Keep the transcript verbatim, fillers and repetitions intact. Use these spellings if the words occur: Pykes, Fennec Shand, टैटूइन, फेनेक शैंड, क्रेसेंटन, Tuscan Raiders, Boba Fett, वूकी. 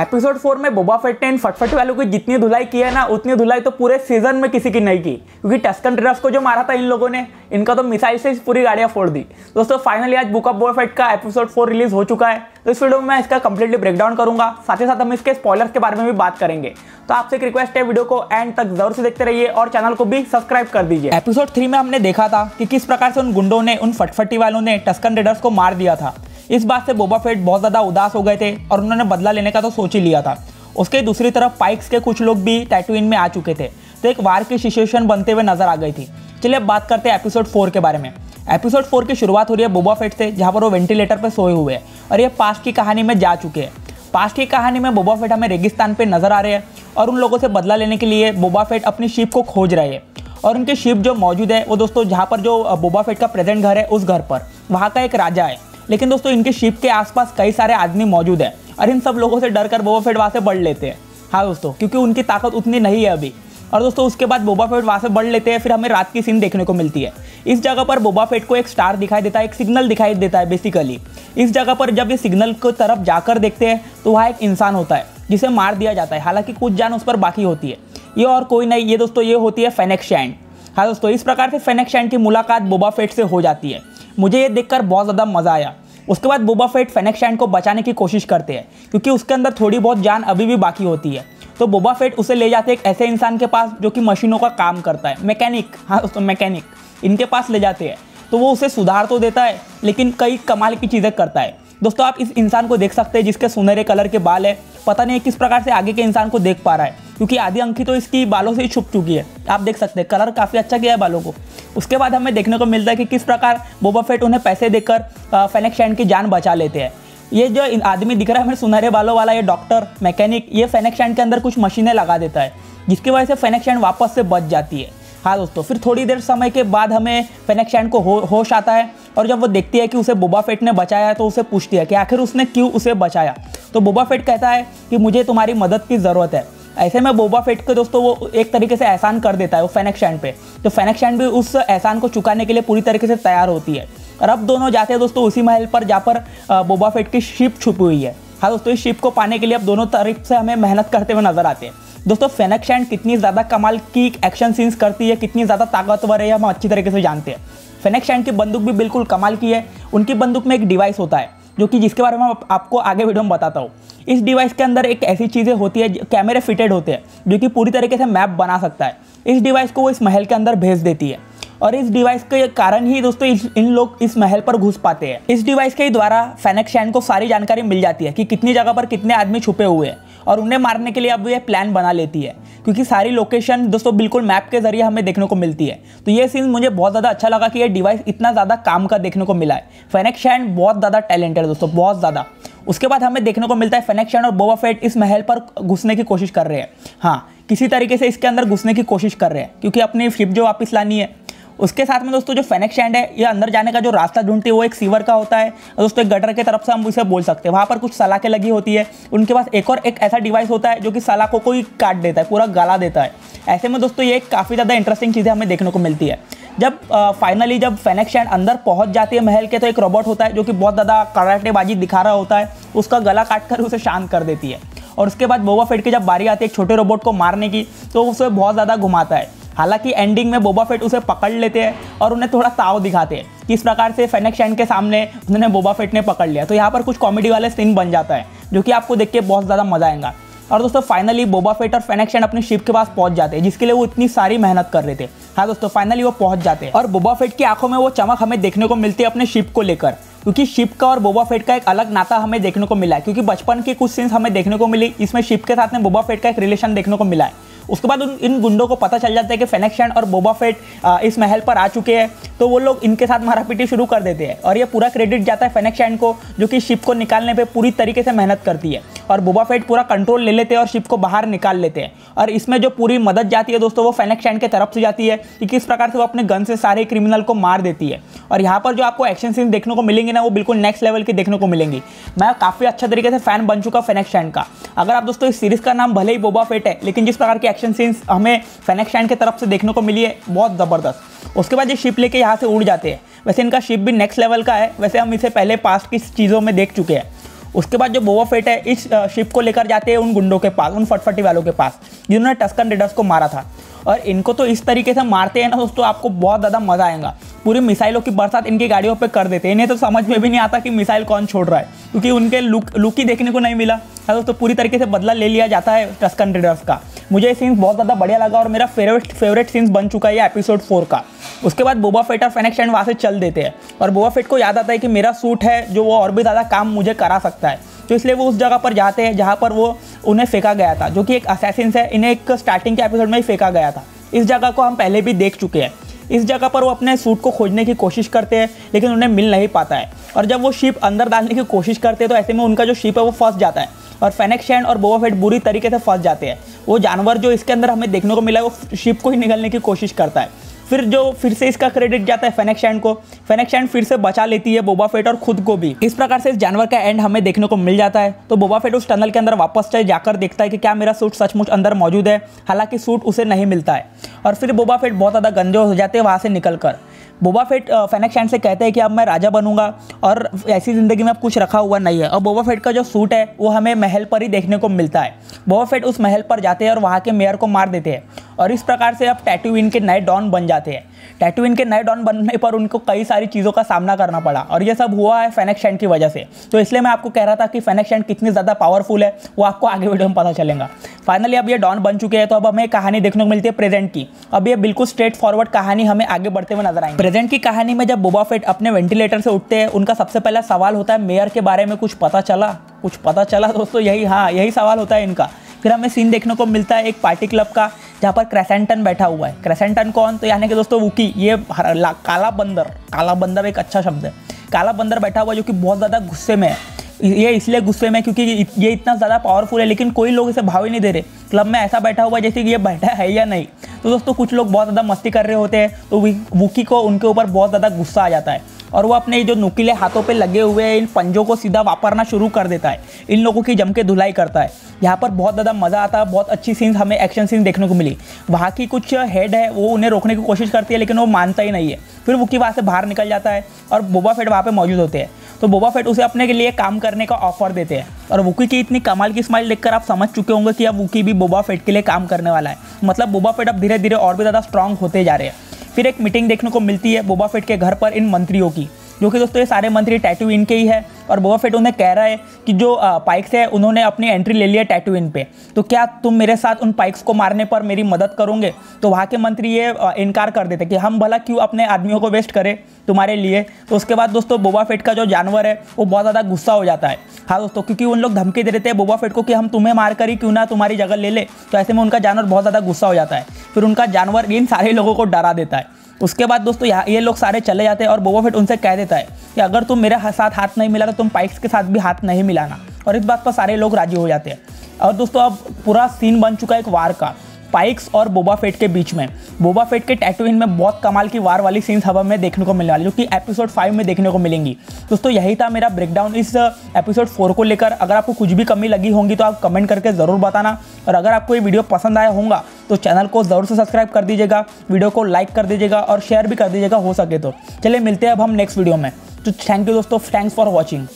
Episode four में Boba Fett ने फटफटी वालों की जितनी धुलाई की है ना उतनी धुलाई तो पूरे सीजन में किसी की नहीं की, क्योंकि टस्कन रेडर्स को जो मारा था इन लोगों ने, इनका तो मिसाइल से पूरी गाड़ियाँ फोड़ दी। दोस्तों फाइनली आज बुक ऑफ बोबा फेट का एपिसोड फोर रिलीज हो चुका है, तो इस वीडियो में मैं इसका कंप्लीटली ब्रेकडाउन करूंगा, साथ ही साथ हम इसके स्पॉयलर्स के बारे में भी बात करेंगे। तो आपसे एक रिक्वेस्ट है, वीडियो को एंड तक जरूर से देखते रहिए और चैनल को भी सब्सक्राइब कर दीजिए। एपिसोड थ्री में हमने देखा था कि किस प्रकार से उन गुंडों ने, उन फटफटी वालों ने टस्कन रेडर्स को मार दिया था। इस बात से बोबा फेट बहुत ज़्यादा उदास हो गए थे और उन्होंने बदला लेने का तो सोच ही लिया था। उसके दूसरी तरफ पाइक्स के कुछ लोग भी टैटूइन में आ चुके थे, तो एक वार की सिचुएशन बनते हुए नजर आ गई थी। चलिए अब बात करते हैं एपिसोड फोर के बारे में। एपिसोड फोर की शुरुआत हो रही है बोबा फेट से, जहाँ पर वो वेंटिलेटर पर सोए हुए हैं और ये पास्ट की कहानी में जा चुके हैं। पास्ट की कहानी में बोबा फेट हमें रेगिस्तान पर नजर आ रहे हैं और उन लोगों से बदला लेने के लिए बोबा फेट अपनी शिप को खोज रहे हैं और उनकी शिप जो मौजूद है वो दोस्तों जहाँ पर जो बोबा फेट का प्रेजेंट घर है उस घर पर, वहाँ का एक राजा है। लेकिन दोस्तों इनके शिप के आसपास कई सारे आदमी मौजूद है और इन सब लोगों से डर कर बोबा फेट वहाँ से बढ़ लेते हैं। हाँ दोस्तों, क्योंकि उनकी ताकत उतनी नहीं है अभी। और दोस्तों उसके बाद बोबा फेट वहाँ से बढ़ लेते हैं। फिर हमें रात की सीन देखने को मिलती है। इस जगह पर बोबा फेट को एक स्टार दिखाई देता है, एक सिग्नल दिखाई देता है बेसिकली। इस जगह पर जब ये सिग्नल की तरफ जाकर देखते हैं तो वहाँ एक इंसान होता है जिसे मार दिया जाता है, हालांकि कुछ जान उस पर बाकी होती है। ये और कोई नहीं, ये दोस्तों ये होती है फेनेक शैंड। हाँ दोस्तों, इस प्रकार से फेनेक शैंड की मुलाकात बोबा फेट से हो जाती है। मुझे ये देखकर बहुत ज़्यादा मज़ा आया। उसके बाद बोबा फेट फेनेक शैंड को बचाने की कोशिश करते हैं, क्योंकि उसके अंदर थोड़ी बहुत जान अभी भी बाकी होती है। तो बोबा फेट उसे ले जाते हैं एक ऐसे इंसान के पास जो कि मशीनों का काम करता है, मैकेनिक। हाँ दोस्तों, मैकेनिक इनके पास ले जाते हैं। तो वो उसे सुधार तो देता है लेकिन कई कमाल की चीज़ें करता है। दोस्तों आप इस इंसान को देख सकते हैं जिसके सुनहरे कलर के बाल है, पता नहीं किस प्रकार से आगे के इंसान को देख पा रहा है, क्योंकि आधी अंखी तो इसकी बालों से ही छुप चुकी है। आप देख सकते हैं कलर काफ़ी अच्छा किया है बालों को। उसके बाद हमें देखने को मिलता है कि किस प्रकार बोबा फेट उन्हें पैसे देकर फेनेक शैंड की जान बचा लेते हैं। ये जो आदमी दिख रहा है सुनहरे बालों वाला, ये डॉक्टर मैकेनिक, ये फेनेक शैंड के अंदर कुछ मशीनें लगा देता है, जिसकी वजह से फेनेक शैंड वापस से बच जाती है। हाँ दोस्तों, फिर थोड़ी देर समय के बाद हमें फेनेक शैंड को हो, होश आता है और जब वो देखती है कि उसे बोबा फेट ने बचाया, तो उसे पूछती है कि आखिर उसने क्यों उसे बचाया। तो बोबा फेट कहता है कि मुझे तुम्हारी मदद की ज़रूरत है। ऐसे में बोबा फेट को दोस्तों वो एक तरीके से एहसान कर देता है वो फेनेक शैंड पे। तो फेनेक शैंड भी उस एहसान को चुकाने के लिए पूरी तरीके से तैयार होती है। और अब दोनों जाते हैं दोस्तों उसी महल पर जहाँ पर बोबा फेट की शिप छुपी हुई है। हाँ दोस्तों, इस शिप को पाने के लिए अब दोनों तरफ से हमें मेहनत करते हुए नजर आते हैं। दोस्तों फेनेक शैंड कितनी ज़्यादा कमाल की एक्शन सीन्स करती है, कितनी ज़्यादा ताकतवर है, हम अच्छी तरीके से जानते हैं। फेनेक शैंड की बंदूक भी बिल्कुल कमाल की है। उनकी बंदूक में एक डिवाइस होता है जो कि जिसके बारे में आप, आपको आगे वीडियो में बताता हूँ। इस डिवाइस के अंदर एक ऐसी चीज़ें होती है, कैमरे फिटेड होते हैं जो कि पूरी तरीके से मैप बना सकता है। इस डिवाइस को वो इस महल के अंदर भेज देती है और इस डिवाइस के कारण ही दोस्तों इन लोग इस महल पर घुस पाते हैं। इस डिवाइस के द्वारा फेनेक शैंड को सारी जानकारी मिल जाती है कि कितनी जगह पर कितने आदमी छुपे हुए हैं और उन्हें मारने के लिए अब ये प्लान बना लेती है, क्योंकि सारी लोकेशन दोस्तों बिल्कुल मैप के जरिए हमें देखने को मिलती है। तो ये सीन मुझे बहुत ज़्यादा अच्छा लगा कि ये डिवाइस इतना ज़्यादा काम का देखने को मिला है। फेनेक शैंड बहुत ज़्यादा टैलेंटेड है दोस्तों, बहुत ज़्यादा। उसके बाद हमें देखने को मिलता है फेनेक शैंड और बोबा फेट इस महल पर घुसने की कोशिश कर रहे हैं। हाँ, किसी तरीके से इसके अंदर घुसने की कोशिश कर रहे हैं, क्योंकि अपनी शिप जो वापस लानी है। उसके साथ में दोस्तों जो फेनेक शैंड है ये अंदर जाने का जो रास्ता ढूंढती है वो एक सीवर का होता है। दोस्तों एक गटर के तरफ से हम उसे बोल सकते हैं। वहाँ पर कुछ सलाखें लगी होती है, उनके पास एक और एक ऐसा डिवाइस होता है जो कि सलाखों को ही काट देता है, पूरा गला देता है। ऐसे में दोस्तों ये काफ़ी ज़्यादा इंटरेस्टिंग चीज़ें हमें देखने को मिलती है। जब फाइनली जब फेनेक शैंड अंदर पहुंच जाती है महल के, तो एक रोबोट होता है जो कि बहुत ज़्यादा कराटेबाजी दिखा रहा होता है, उसका गला काट कर उसे शांत कर देती है। और उसके बाद बोबा फेट की जब बारी आती है एक छोटे रोबोट को मारने की, तो उसे बहुत ज़्यादा घुमाता है। हालांकि एंडिंग में बोबा फेट उसे पकड़ लेते हैं और उन्हें थोड़ा ताव दिखाते हैं कि इस प्रकार से फेनेक शैंड के सामने उन्होंने बोबा फेट ने पकड़ लिया। तो यहाँ पर कुछ कॉमेडी वाले सीन बन जाता है जो कि आपको देख के बहुत ज़्यादा मजा आएगा। और दोस्तों फाइनली बोबा फेट और फेनेक शैंड अपनी शिप के पास पहुंच जाते हैं, जिसके लिए वो इतनी सारी मेहनत कर रहे थे। हाँ दोस्तों, फाइनली वो पहुंच जाते हैं और बोबा फेट की आंखों में वो चमक हमें देखने को मिलती है अपने शिप को लेकर, क्योंकि शिप का और बोबा फेट का एक अलग नाता हमें देखने को मिला है। क्योंकि बचपन की कुछ सीन्स हमें देखने को मिली, इसमें शिप के साथ में बोबा फेट का एक रिलेशन देखने को मिला है। उसके बाद उन इन गुंडों को पता चल जाता है कि फेनेक शैंड और बोबा फेट इस महल पर आ चुके हैं, तो वो लोग इनके साथ मारापीटी शुरू कर देते हैं। और ये पूरा क्रेडिट जाता है फेनेक शैंड को, जो कि शिप को निकालने पे पूरी तरीके से मेहनत करती है और बोबा फेट पूरा कंट्रोल ले लेते हैं और शिप को बाहर निकाल लेते हैं। और इसमें जो पूरी मदद जाती है दोस्तों वो फेनेक शैंड की तरफ से जाती है कि किस प्रकार से वो अपने गन से सारे क्रिमिनल को मार देती है। और यहाँ पर जो आपको एक्शन सीन देखने को मिलेंगे ना, वो बिल्कुल नेक्स्ट लेवल की देखने को मिलेंगी। मैं काफ़ी अच्छा तरीके से फैन बन चुका फेनेक शैंड का। अगर आप दोस्तों इस सीरीज़ का नाम भले ही बोबा फेट है, लेकिन जिस प्रकार के एक्शन सीन्स हमें फेनेक शैंड की तरफ से देखने को मिली है बहुत ज़बरदस्त। उसके बाद ये शिप लेके यहाँ से उड़ जाते हैं। वैसे इनका शिप भी नेक्स्ट लेवल का है, वैसे हम इसे पहले पास्ट की चीज़ों में देख चुके हैं। उसके बाद जो बोबा फेट है इस शिप को लेकर जाते हैं उन गुंडों के पास, उन फटफटी वालों के पास जिन्होंने टस्कन रेडर्स को मारा था। और इनको तो इस तरीके से मारते हैं ना दोस्तों, आपको बहुत ज़्यादा मज़ा आएगा। पूरी मिसाइलों की बरसात इनकी गाड़ियों पे कर देते हैं। इन्हें तो समझ में भी नहीं आता कि मिसाइल कौन छोड़ रहा है, क्योंकि उनके लुक लुक ही देखने को नहीं मिला है दोस्तों। पूरी तरीके से बदला ले लिया जाता है टस्कन रेडर्स का। मुझे ये सीन्स बहुत ज़्यादा बढ़िया लगा और मेरा फेवरेट फेवरेट सीन्स बन चुका है ये एपिसोड फोर का। उसके बाद बोबा फेट और फेनेक शैंड वहाँ से चल देते हैं और बोबा फेट को याद आता है कि मेरा सूट है जो वो और भी ज़्यादा काम मुझे करा सकता है, तो इसलिए वो उस जगह पर जाते हैं जहाँ पर वो उन्हें फेंका गया था, जो कि एक असैसिन है। इन्हें एक स्टार्टिंग के एपिसोड में ही फेंका गया था। इस जगह को हम पहले भी देख चुके हैं। इस जगह पर वो अपने सूट को खोजने की कोशिश करते हैं लेकिन उन्हें मिल नहीं पाता है, और जब वो शिप अंदर डालने की कोशिश करते हैं तो ऐसे में उनका जो शिप है वो फंस जाता है और फेनेक शैंड और बोबा फेट बुरी तरीके से फंस जाते हैं। वो जानवर जो इसके अंदर हमें देखने को मिला है वो शिप को ही निगलने की कोशिश करता है। फिर जो फिर से इसका क्रेडिट जाता है फेनेक शैंड को। फेनेक शैंड फिर से बचा लेती है बोबा फेट और खुद को भी। इस प्रकार से इस जानवर का एंड हमें देखने को मिल जाता है। तो बोबा फेट उस टनल के अंदर वापस जाए जाकर देखता है कि क्या मेरा सूट सचमुच अंदर मौजूद है, हालांकि सूट उसे नहीं मिलता है। और फिर बोबा फेट बहुत ज़्यादा गंदे हो जाते हैं वहाँ से निकलकर। बोबा फेट फेनेक शैंड से कहते हैं कि अब मैं राजा बनूंगा और ऐसी ज़िंदगी में अब कुछ रखा हुआ नहीं है। और बोबा फेट का जो सूट है वो हमें महल पर ही देखने को मिलता है। बोबा फेट उस महल पर जाते हैं और वहाँ के मेयर को मार देते हैं और इस प्रकार से अब टैटूइन के नए डॉन बन जाते हैं। टैटूइन के नए डॉन बनने पर उनको कई सारी चीज़ों का सामना करना पड़ा और ये सब हुआ है फेनेक शैंड की वजह से। तो इसलिए मैं आपको कह रहा था कि फेनेक शैंड कितनी ज़्यादा पावरफुल है वो आपको आगे वीडियो में पता चलेगा। फाइनली अब ये डॉन बन चुके हैं, तो अब हमें कहानी देखने को मिलती है प्रेजेंट की। अब ये बिल्कुल स्ट्रेट फॉरवर्ड कहानी हमें आगे बढ़ते हुए नजर आएंगे। प्रेजेंट की कहानी में जब बोबा फेट अपने वेंटिलेटर से उठते हैं उनका सबसे पहला सवाल होता है मेयर के बारे में कुछ पता चला, कुछ पता चला दोस्तों, यही हाँ यही सवाल होता है इनका। फिर हमें सीन देखने को मिलता है एक पार्टी क्लब का जहाँ पर क्रेसेंटन बैठा हुआ है। क्रेसेंटन कौन, तो यानी कि दोस्तों वूकी, ये काला बंदर। काला बंदर एक अच्छा शब्द है। काला बंदर बैठा हुआ जो कि बहुत ज़्यादा गुस्से में है। ये इसलिए गुस्से में क्योंकि ये इतना ज़्यादा पावरफुल है लेकिन कोई लोग इसे भाव ही नहीं दे रहे। क्लब में ऐसा बैठा हुआ जैसे कि ये बैठा है या नहीं। तो दोस्तों कुछ लोग बहुत ज़्यादा मस्ती कर रहे होते हैं तो वूकी को उनके ऊपर बहुत ज़्यादा गुस्सा आ जाता है और वो अपने जो नुकीले हाथों पे लगे हुए इन पंजों को सीधा वापरना शुरू कर देता है। इन लोगों की जम के धुलाई करता है। यहाँ पर बहुत ज़्यादा मज़ा आता है। बहुत अच्छी सीन्स हमें एक्शन सीन देखने को मिली। वहाँ की कुछ हेड है वो उन्हें रोकने की कोशिश करती है लेकिन वो मानता ही नहीं है। फिर वूकी वहाँ से बाहर निकल जाता है और बोबा फेट वहाँ पर मौजूद होते हैं। तो बोबा फेट उसे अपने के लिए काम करने का ऑफर देते हैं और वूकी की इतनी कमाल की स्माइल देखकर आप समझ चुके होंगे कि अब वूकी भी बोबा फेट के लिए काम करने वाला है। मतलब बोबा फेट अब धीरे धीरे और भी ज़्यादा स्ट्रांग होते जा रहे हैं। फिर एक मीटिंग देखने को मिलती है बोबा फेट के घर पर इन मंत्रियों की, जो कि दोस्तों ये सारे मंत्री टैटूइन के ही है। और बोबा फेट उन्हें कह रहा है कि जो पाइक्स है उन्होंने अपनी एंट्री ले लिया टैटूइन पे, तो क्या तुम मेरे साथ उन पाइक्स को मारने पर मेरी मदद करोगे। तो वहाँ के मंत्री ये इनकार कर देते कि हम भला क्यों अपने आदमियों को वेस्ट करें तुम्हारे लिए। तो उसके बाद दोस्तों बोबा फेट का जो जानवर है वो बहुत ज़्यादा गुस्सा हो जाता है। हाँ दोस्तों, क्योंकि उन लोग धमकी दे देते हैं बोबा फेट को कि हम तुम्हें मार कर ही क्यों ना तुम्हारी जगह ले ले। तो ऐसे में उनका जानवर बहुत ज़्यादा गुस्सा हो जाता है। फिर उनका जानवर इन सारे लोगों को डरा देता है। उसके बाद दोस्तों यहाँ ये लोग सारे चले जाते हैं और बोबा फेट उनसे कह देता है कि अगर तुम मेरे साथ हाथ नहीं मिला तो तुम पाइक्स के साथ भी हाथ नहीं मिलाना। और इस बात पर सारे लोग राजी हो जाते हैं। और दोस्तों अब पूरा सीन बन चुका है एक वार का पाइक्स और बोबा फेट के बीच में। बोबा फेट के टैटूइन में बहुत कमाल की वार वाली सीन्स हमें देखने को मिलने वाली जो कि एपिसोड फाइव में देखने को मिलेंगी। दोस्तों यही था मेरा ब्रेकडाउन इस एपिसोड फोर को लेकर। अगर आपको कुछ भी कमी लगी होंगी तो आप कमेंट करके ज़रूर बताना। और अगर आपको ये वीडियो पसंद आया होगा तो चैनल को ज़रूर से सब्सक्राइब कर दीजिएगा, वीडियो को लाइक कर दीजिएगा और शेयर भी कर दीजिएगा हो सके तो। चलिए मिलते हैं अब हम नेक्स्ट वीडियो में। तो थैंक यू दोस्तों, थैंक्स फॉर वॉचिंग।